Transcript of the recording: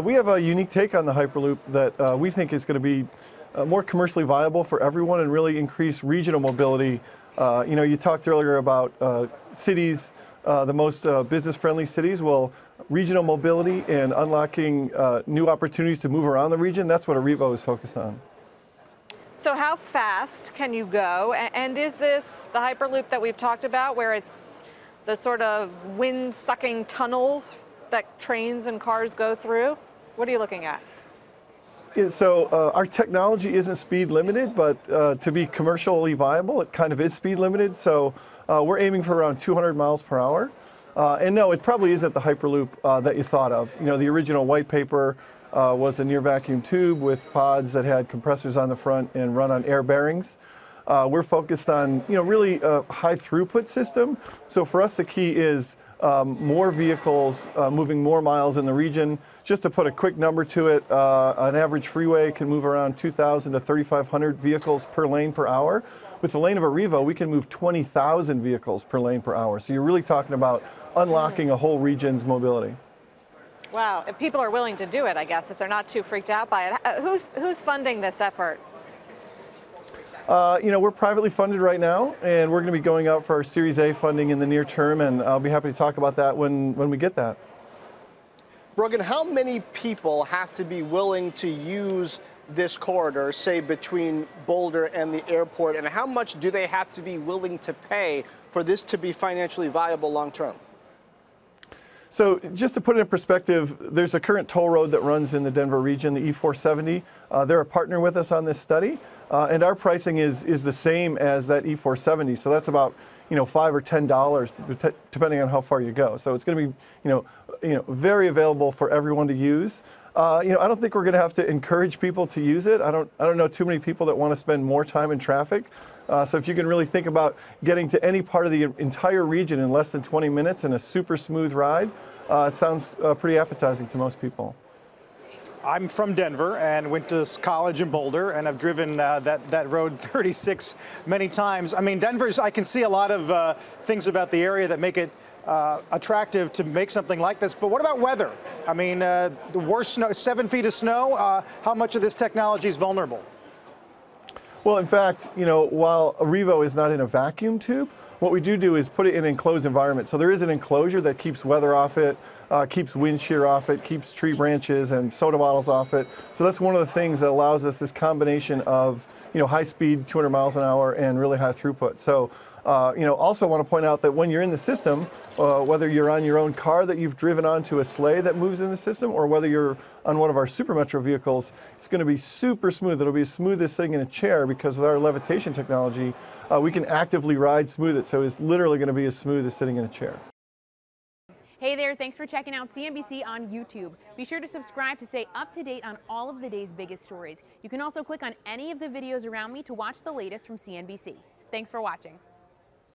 We have a unique take on the Hyperloop that we think is going to be more commercially viable for everyone and really increase regional mobility. You know, you talked earlier about cities, the most business-friendly cities. Well, regional mobility and unlocking new opportunities to move around the region, that's what Arrivo is focused on. So how fast can you go? And is this the Hyperloop that we've talked about, where it's the sort of wind-sucking tunnels that trains and cars go through? What are you looking at? Yeah, so our technology isn't speed limited, but to be commercially viable, it kind of is speed limited. So we're aiming for around 200 miles per hour. And no, it probably isn't the Hyperloop that you thought of. You know, the original white paper was a near vacuum tube with pods that had compressors on the front and run on air bearings. We're focused on, you know, really a high throughput system. So for us, the key is more vehicles moving more miles in the region. Just to put a quick number to it, an average freeway can move around 2,000 to 3,500 vehicles per lane per hour. With the lane of Arrivo, we can move 20,000 vehicles per lane per hour. So you're really talking about unlocking a whole region's mobility. Wow, if people are willing to do it, I guess, if they're not too freaked out by it. Who's funding this effort? You know, we're privately funded right now, and we're going to be going out for our Series A funding in the near term, and I'll be happy to talk about that when we get that. Brogan, how many people have to be willing to use this corridor, say, between Boulder and the airport, and how much do they have to be willing to pay for this to be financially viable long term? So just to put it in perspective, there's a current toll road that runs in the Denver region, the E470. They're a partner with us on this study, and our pricing is the same as that E470. So that's about, you know, $5 or $10, depending on how far you go. So it's going to be, you know, very available for everyone to use. You know, I don't think we're going to have to encourage people to use it. I don't know too many people that want to spend more time in traffic. So if you can really think about getting to any part of the entire region in less than 20 minutes in a super smooth ride, it sounds pretty appetizing to most people. I'm from Denver and went to college in Boulder, and I've driven that road 36 many times. I mean, Denver's, I can see a lot of things about the area that make it attractive to make something like this. But what about weather? I mean, the worst snow, 7 feet of snow, how much of this technology is vulnerable? Well, in fact, you know, while Arrivo is not in a vacuum tube, what we do is put it in an enclosed environment. So there is an enclosure that keeps weather off it, keeps wind shear off it, keeps tree branches and soda bottles off it. So that's one of the things that allows us this combination of, you know, high speed, 200 miles an hour, and really high throughput. So, you know, also want to point out that when you're in the system, whether you're on your own car that you've driven onto a sleigh that moves in the system, or whether you're on one of our Super Metro vehicles, it's going to be super smooth. It'll be the smoothest thing in a chair, because with our levitation technology, we can actively ride smooth it. So it's literally going to be as smooth as sitting in a chair. Hey there, thanks for checking out CNBC on YouTube. Be sure to subscribe to stay up to date on all of the day's biggest stories. You can also click on any of the videos around me to watch the latest from CNBC. Thanks for watching.